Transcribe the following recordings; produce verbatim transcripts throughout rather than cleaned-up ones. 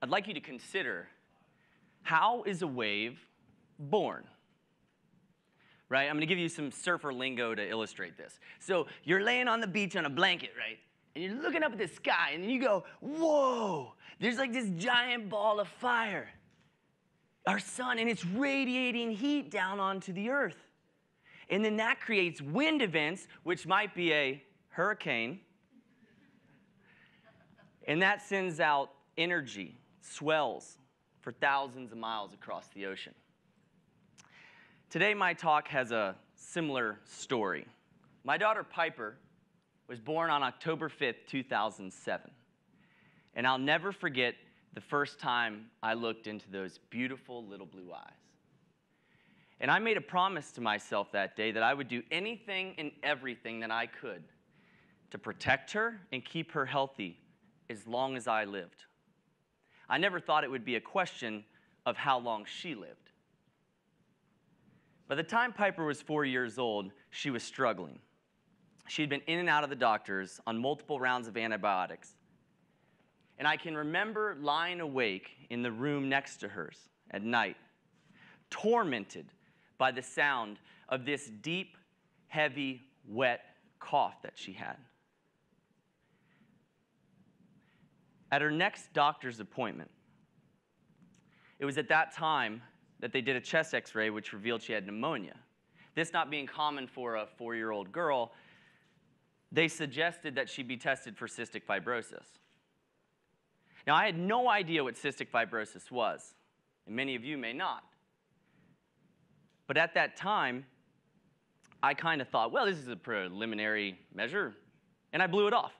I'd like you to consider, how is a wave born? Right? I'm going to give you some surfer lingo to illustrate this. So you're laying on the beach on a blanket, right? And you're looking up at the sky, and you go, whoa, there's like this giant ball of fire, our sun, and it's radiating heat down onto the earth. And then that creates wind events, which might be a hurricane, and that sends out energy, swells for thousands of miles across the ocean. Today, my talk has a similar story. My daughter, Piper, was born on October fifth, two thousand seven. And I'll never forget the first time I looked into those beautiful little blue eyes. And I made a promise to myself that day that I would do anything and everything that I could to protect her and keep her healthy as long as I lived. I never thought it would be a question of how long she lived. By the time Piper was four years old, she was struggling. She had been in and out of the doctors on multiple rounds of antibiotics. And I can remember lying awake in the room next to hers at night, tormented by the sound of this deep, heavy, wet cough that she had. At her next doctor's appointment, it was at that time that they did a chest x-ray, which revealed she had pneumonia. This not being common for a four-year-old girl, they suggested that she be tested for cystic fibrosis. Now, I had no idea what cystic fibrosis was, and many of you may not. But at that time, I kind of thought, well, this is a preliminary measure, and I blew it off.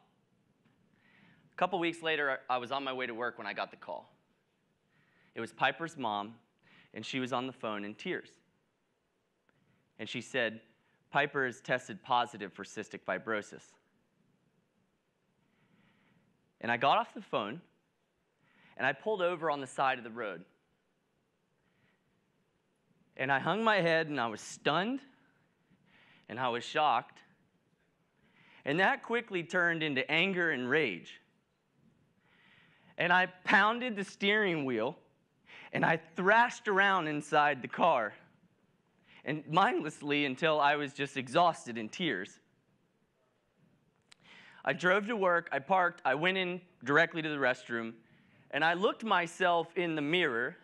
A couple weeks later, I was on my way to work when I got the call. It was Piper's mom, and she was on the phone in tears. And she said, Piper is tested positive for cystic fibrosis. And I got off the phone, and I pulled over on the side of the road. And I hung my head, and I was stunned, and I was shocked. And that quickly turned into anger and rage. And I pounded the steering wheel, and I thrashed around inside the car. And mindlessly until I was just exhausted in tears. I drove to work, I parked, I went in directly to the restroom, and I looked myself in the mirror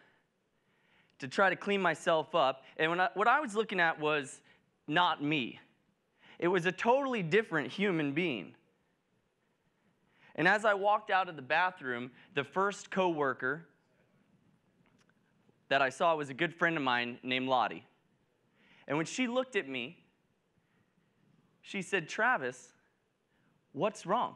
to try to clean myself up, and when I, what I was looking at was not me. It was a totally different human being. And as I walked out of the bathroom, the first coworker that I saw was a good friend of mine named Lottie. And when she looked at me, she said, Travis, what's wrong?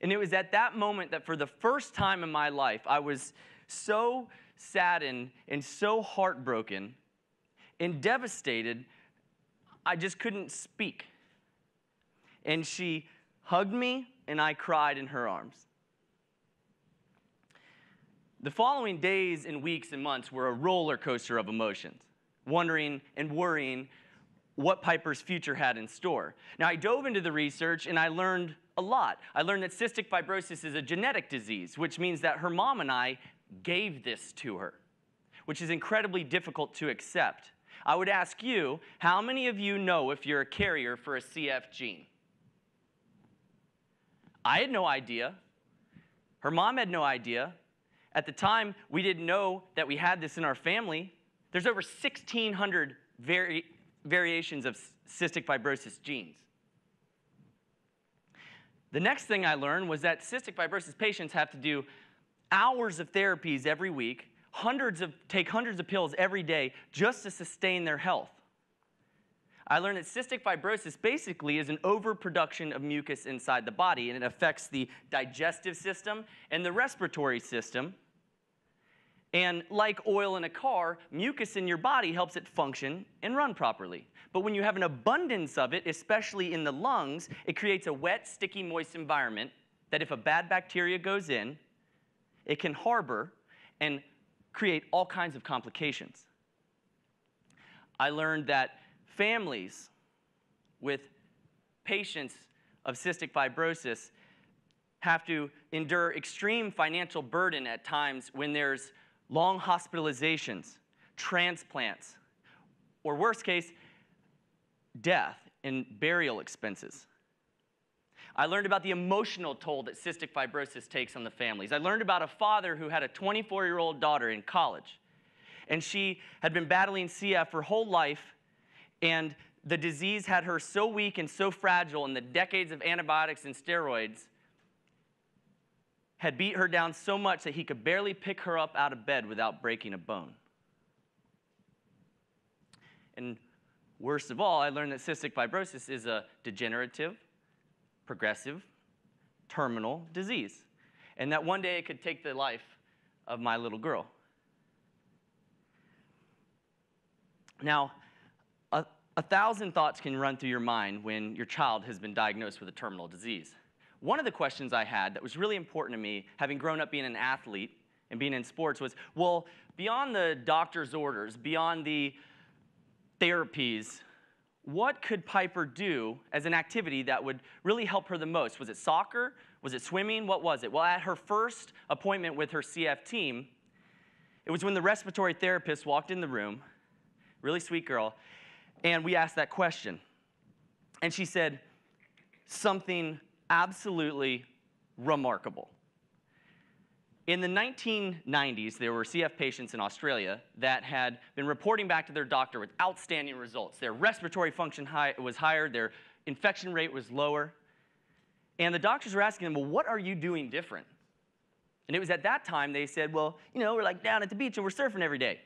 And it was at that moment that for the first time in my life, I was so saddened and so heartbroken and devastated, I just couldn't speak. And she hugged me, and I cried in her arms. The following days and weeks and months were a roller coaster of emotions, wondering and worrying what Piper's future had in store. Now, I dove into the research, and I learned a lot. I learned that cystic fibrosis is a genetic disease, which means that her mom and I gave this to her, which is incredibly difficult to accept. I would ask you, how many of you know if you're a carrier for a C F gene? I had no idea. Her mom had no idea. At the time, we didn't know that we had this in our family. There's over sixteen hundred vari variations of cystic fibrosis genes. The next thing I learned was that cystic fibrosis patients have to do hours of therapies every week, hundreds of, take hundreds of pills every day just to sustain their health. I learned that cystic fibrosis basically is an overproduction of mucus inside the body, and it affects the digestive system and the respiratory system. And like oil in a car, mucus in your body helps it function and run properly. But when you have an abundance of it, especially in the lungs, it creates a wet, sticky, moist environment that if a bad bacteria goes in, it can harbor and create all kinds of complications. I learned that families with patients of cystic fibrosis have to endure extreme financial burden at times when there's long hospitalizations, transplants, or worst case, death and burial expenses. I learned about the emotional toll that cystic fibrosis takes on the families. I learned about a father who had a twenty-four-year-old daughter in college, and she had been battling C F her whole life, and the disease had her so weak and so fragile, and the decades of antibiotics and steroids had beat her down so much that he could barely pick her up out of bed without breaking a bone. And worst of all, I learned that cystic fibrosis is a degenerative, progressive, terminal disease, and that one day it could take the life of my little girl. Now, a, a thousand thoughts can run through your mind when your child has been diagnosed with a terminal disease. One of the questions I had that was really important to me, having grown up being an athlete and being in sports, was, well, beyond the doctor's orders, beyond the therapies, what could Piper do as an activity that would really help her the most? Was it soccer? Was it swimming? What was it? Well, at her first appointment with her C F team, it was when the respiratory therapist walked in the room, really sweet girl, and we asked that question. And she said, something absolutely remarkable. In the nineteen nineties, there were C F patients in Australia that had been reporting back to their doctor with outstanding results. Their respiratory function high, was higher, their infection rate was lower. And the doctors were asking them, well, what are you doing different? And it was at that time they said, well, you know, we're like down at the beach and we're surfing every day.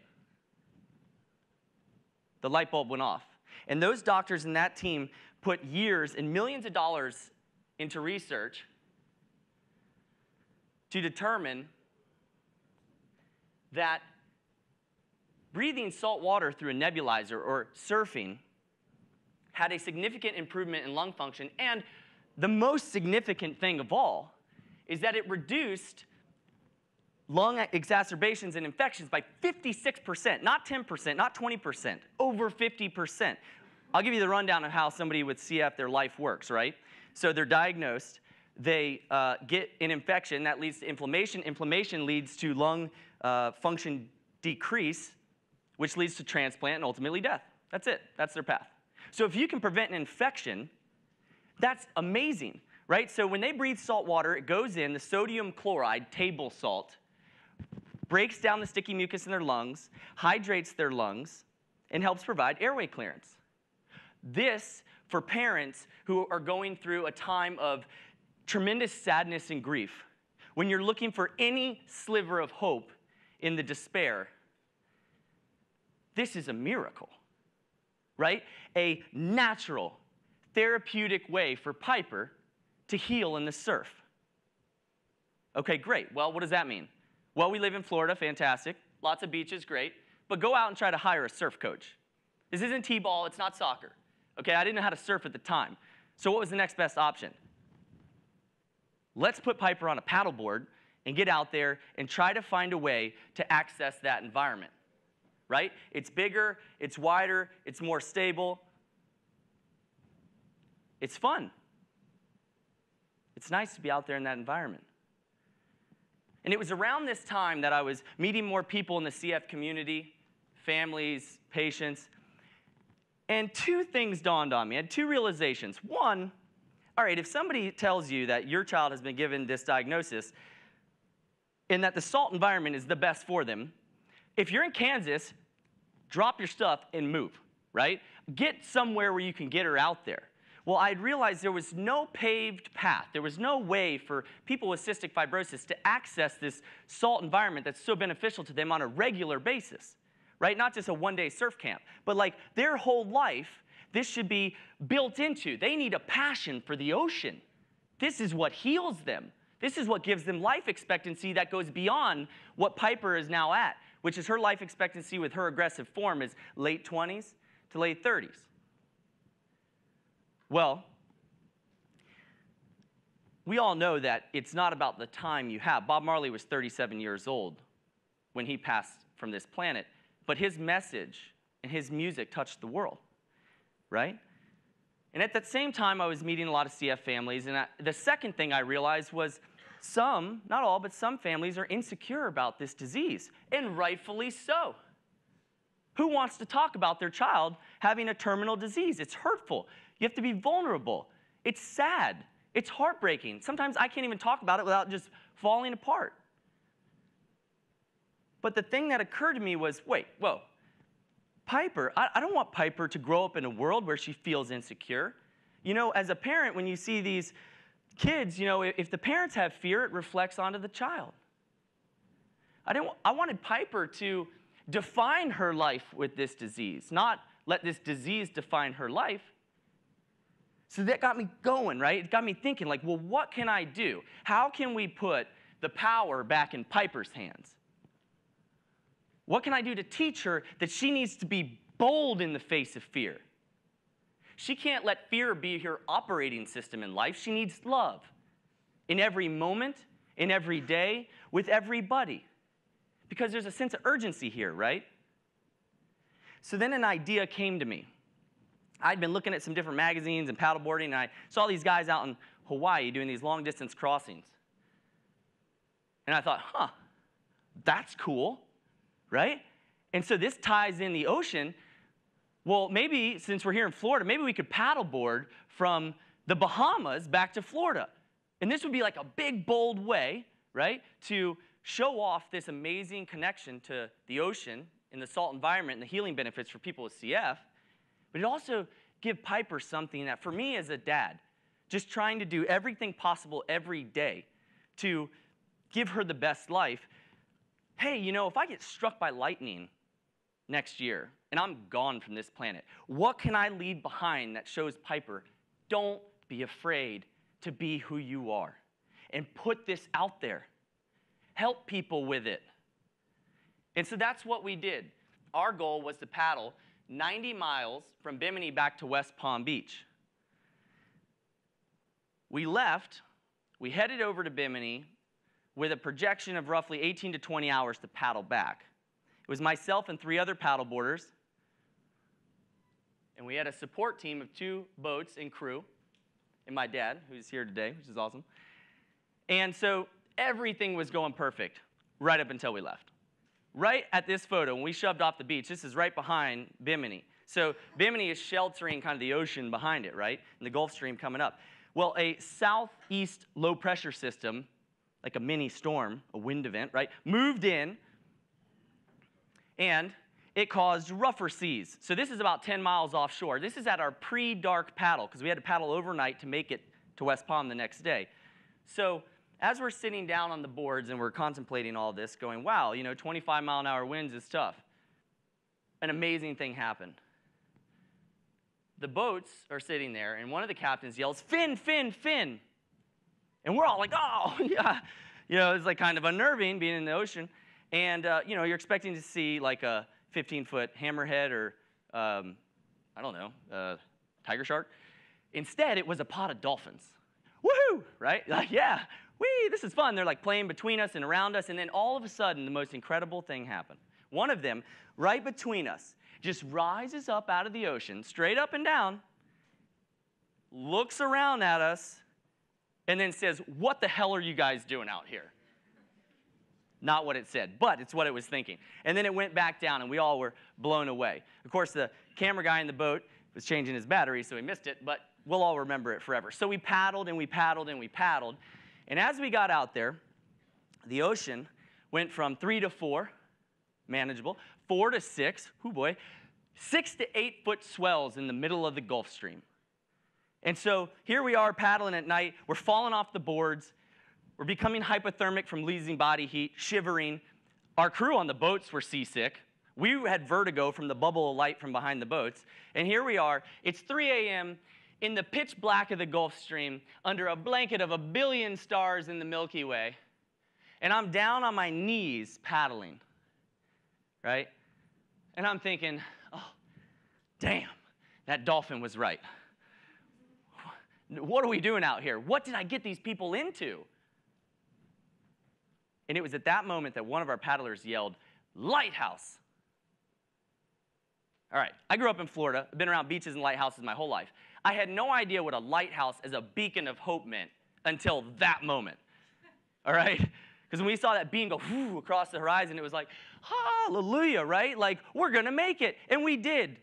The light bulb went off. And those doctors and that team put years and millions of dollars into research to determine that breathing salt water through a nebulizer or surfing had a significant improvement in lung function. And the most significant thing of all is that it reduced lung exacerbations and infections by fifty-six percent, not ten percent, not twenty percent, over fifty percent. I'll give you the rundown of how somebody with C F, their life works, right? So they're diagnosed. They uh, get an infection that leads to inflammation. Inflammation leads to lung uh, function decrease, which leads to transplant and ultimately death. That's it. That's their path. So if you can prevent an infection, that's amazing, right? So when they breathe salt water, it goes in, the sodium chloride, table salt, breaks down the sticky mucus in their lungs, hydrates their lungs, and helps provide airway clearance. This, for parents who are going through a time of tremendous sadness and grief, when you're looking for any sliver of hope in the despair, this is a miracle, right? A natural, therapeutic way for Piper to heal in the surf. Okay, great. Well, what does that mean? Well, we live in Florida, fantastic. Lots of beaches, great. But go out and try to hire a surf coach. This isn't T-ball, it's not soccer. Okay, I didn't know how to surf at the time. So what was the next best option? Let's put Piper on a paddleboard and get out there and try to find a way to access that environment, right? It's bigger, it's wider, it's more stable. It's fun. It's nice to be out there in that environment. And it was around this time that I was meeting more people in the C F community, families, patients, and two things dawned on me. I had two realizations. One, all right, if somebody tells you that your child has been given this diagnosis and that the salt environment is the best for them, if you're in Kansas, drop your stuff and move, right? Get somewhere where you can get her out there. Well, I'd realized there was no paved path. There was no way for people with cystic fibrosis to access this salt environment that's so beneficial to them on a regular basis, right? Not just a one-day surf camp, but like their whole life, this should be built into. They need a passion for the ocean. This is what heals them. This is what gives them life expectancy that goes beyond what Piper is now at, which is her life expectancy with her aggressive form is late twenties to late thirties. Well, we all know that it's not about the time you have. Bob Marley was thirty-seven years old when he passed from this planet, but his message and his music touched the world. Right? And at that same time, I was meeting a lot of C F families, and I, the second thing I realized was some, not all, but some families are insecure about this disease, and rightfully so. Who wants to talk about their child having a terminal disease? It's hurtful. You have to be vulnerable. It's sad. It's heartbreaking. Sometimes I can't even talk about it without just falling apart. But the thing that occurred to me was, wait, whoa, Piper, I, I don't want Piper to grow up in a world where she feels insecure. You know, as a parent, when you see these kids, you know, if, if the parents have fear, it reflects onto the child. I didn't, I wanted Piper to define her life with this disease, not let this disease define her life. So that got me going, right? It got me thinking, like, well, what can I do? How can we put the power back in Piper's hands? What can I do to teach her that she needs to be bold in the face of fear? She can't let fear be her operating system in life. She needs love in every moment, in every day, with everybody. Because there's a sense of urgency here, right? So then an idea came to me. I'd been looking at some different magazines and paddleboarding, and I saw these guys out in Hawaii doing these long-distance crossings. And I thought, huh, that's cool, right? And so this ties in the ocean. Well, maybe since we're here in Florida, maybe we could paddleboard from the Bahamas back to Florida. And this would be like a big, bold way, right, to show off this amazing connection to the ocean and the salt environment and the healing benefits for people with C F. But it also give Piper something that, for me as a dad, just trying to do everything possible every day to give her the best life. Hey, you know, if I get struck by lightning next year and I'm gone from this planet, what can I leave behind that shows Piper, don't be afraid to be who you are? And put this out there. Help people with it. And so that's what we did. Our goal was to paddle ninety miles from Bimini back to West Palm Beach. We left, we headed over to Bimini with a projection of roughly eighteen to twenty hours to paddle back. It was myself and three other paddleboarders, and we had a support team of two boats and crew, and my dad, who's here today, which is awesome. And so everything was going perfect right up until we left. Right at this photo, when we shoved off the beach, this is right behind Bimini. So Bimini is sheltering kind of the ocean behind it, right? And the Gulf Stream coming up. Well, a southeast low pressure system, like a mini storm, a wind event, right, moved in, and it caused rougher seas. So this is about ten miles offshore. This is at our pre-dark paddle, because we had to paddle overnight to make it to West Palm the next day. So as we're sitting down on the boards and we're contemplating all this, going, wow, you know, twenty-five mile an hour winds is tough, an amazing thing happened. The boats are sitting there, and one of the captains yells, "Fin, fin, fin!" And we're all like, oh, yeah. You know, it's like kind of unnerving being in the ocean. And, uh, you know, you're expecting to see like a fifteen foot hammerhead or, um, I don't know, uh, tiger shark. Instead, it was a pod of dolphins. Woohoo, right? Like, yeah. Whee, this is fun. They're like playing between us and around us, and then all of a sudden, the most incredible thing happened. One of them, right between us, just rises up out of the ocean, straight up and down, looks around at us, and then says, "What the hell are you guys doing out here?" Not what it said, but it's what it was thinking. And then it went back down, and we all were blown away. Of course, the camera guy in the boat was changing his battery, so he missed it, but we'll all remember it forever. So we paddled, and we paddled, and we paddled. And as we got out there, the ocean went from three to four, manageable, four to six, oh boy, six to eight foot swells in the middle of the Gulf Stream. And so here we are paddling at night, we're falling off the boards, we're becoming hypothermic from losing body heat, shivering. Our crew on the boats were seasick. We had vertigo from the bubble of light from behind the boats. And here we are, it's three A M, in the pitch black of the Gulf Stream, under a blanket of a billion stars in the Milky Way, and I'm down on my knees paddling, right? And I'm thinking, oh, damn, that dolphin was right. What are we doing out here? What did I get these people into? And it was at that moment that one of our paddlers yelled, "Lighthouse!" All right, I grew up in Florida. I've been around beaches and lighthouses my whole life. I had no idea what a lighthouse as a beacon of hope meant until that moment, all right? Because when we saw that beam go whoo, across the horizon, it was like, hallelujah, right? Like, we're going to make it, and we did.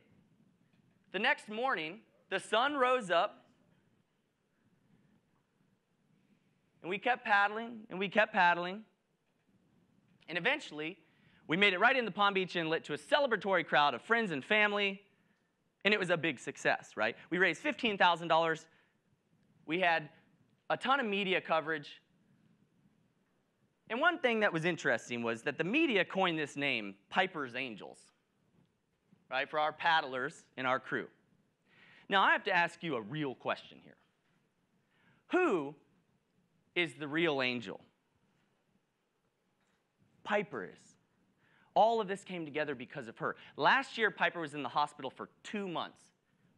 The next morning, the sun rose up, and we kept paddling, and we kept paddling, and eventually, we made it right into Palm Beach Inlet to a celebratory crowd of friends and family, and it was a big success, right? We raised fifteen thousand dollars. We had a ton of media coverage, and one thing that was interesting was that the media coined this name, Piper's Angels, right, for our paddlers and our crew. Now, I have to ask you a real question here. Who is the real angel? Piper is. All of this came together because of her. Last year, Piper was in the hospital for two months,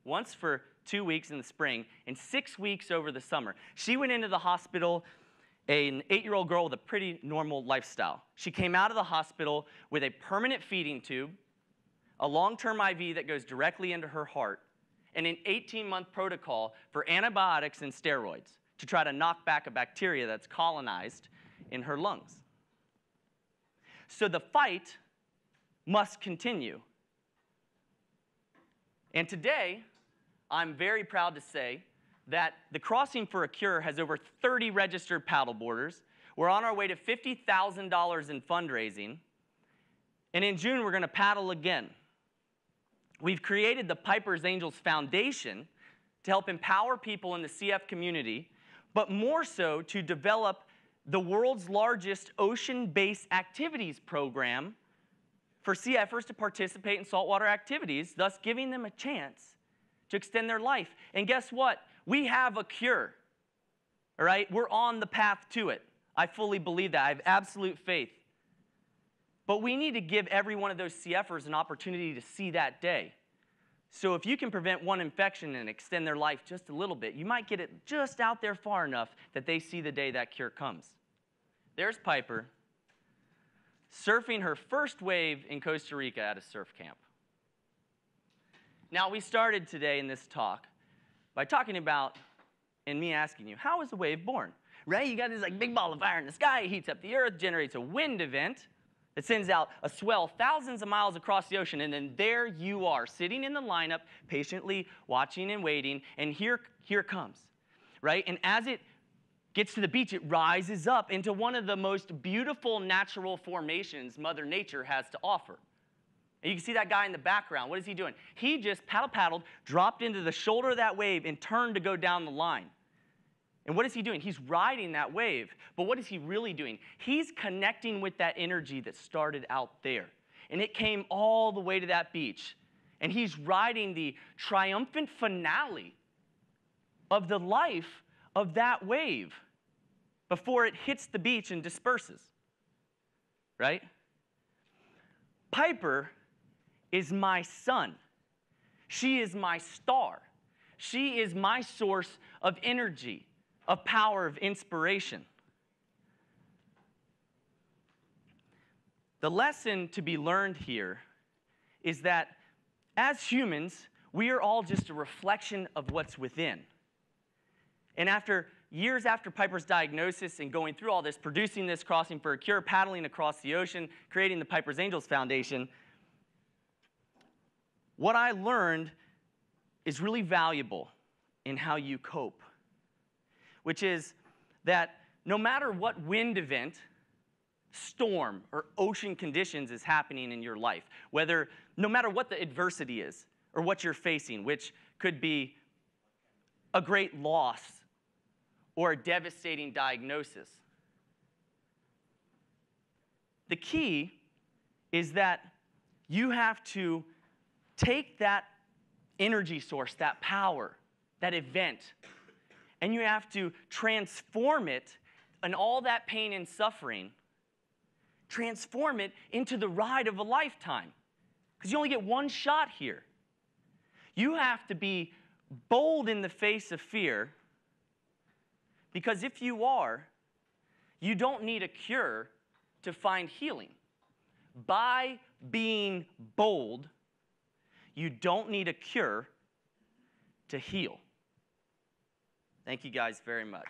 once for two weeks in the spring, and six weeks over the summer. She went into the hospital, an eight-year-old girl with a pretty normal lifestyle. She came out of the hospital with a permanent feeding tube, a long-term I V that goes directly into her heart, and an eighteen-month protocol for antibiotics and steroids to try to knock back a bacteria that's colonized in her lungs. So the fight must continue. And today, I'm very proud to say that the Crossing for a Cure has over thirty registered paddleboarders. We're on our way to fifty thousand dollars in fundraising. And in June, we're going to paddle again. We've created the Piper's Angels Foundation to help empower people in the C F community, but more so to develop the world's largest ocean-based activities program for C Fers to participate in saltwater activities, thus giving them a chance to extend their life. And guess what? We have a cure, all right? We're on the path to it. I fully believe that. I have absolute faith. But we need to give every one of those C Fers an opportunity to see that day. So if you can prevent one infection and extend their life just a little bit, you might get it just out there far enough that they see the day that cure comes. There's Piper, surfing her first wave in Costa Rica at a surf camp. Now, we started today in this talk by talking about, and me asking you, how is a wave born? Right? You got this like big ball of fire in the sky, it heats up the earth, generates a wind event. It sends out a swell thousands of miles across the ocean, and then there you are, sitting in the lineup, patiently watching and waiting, and here, here it comes, right? And as it gets to the beach, it rises up into one of the most beautiful natural formations Mother Nature has to offer. And you can see that guy in the background. What is he doing? He just paddle-paddled, dropped into the shoulder of that wave, and turned to go down the line. And what is he doing? He's riding that wave. But what is he really doing? He's connecting with that energy that started out there. And it came all the way to that beach. And he's riding the triumphant finale of the life of that wave before it hits the beach and disperses. Right? Piper is my sun. She is my star. She is my source of energy, of power, of inspiration. The lesson to be learned here is that as humans, we are all just a reflection of what's within. And after years after Piper's diagnosis and going through all this, producing this Crossing for a Cure, paddling across the ocean, creating the Piper's Angels Foundation, what I learned is really valuable in how you cope, which is that no matter what wind event, storm, or ocean conditions is happening in your life, whether, no matter what the adversity is or what you're facing, which could be a great loss or a devastating diagnosis, the key is that you have to take that energy source, that power, that event, and you have to transform it and all that pain and suffering, transform it into the ride of a lifetime. Because you only get one shot here. You have to be bold in the face of fear, because if you are, you don't need a cure to find healing. By being bold, you don't need a cure to heal. Thank you guys very much.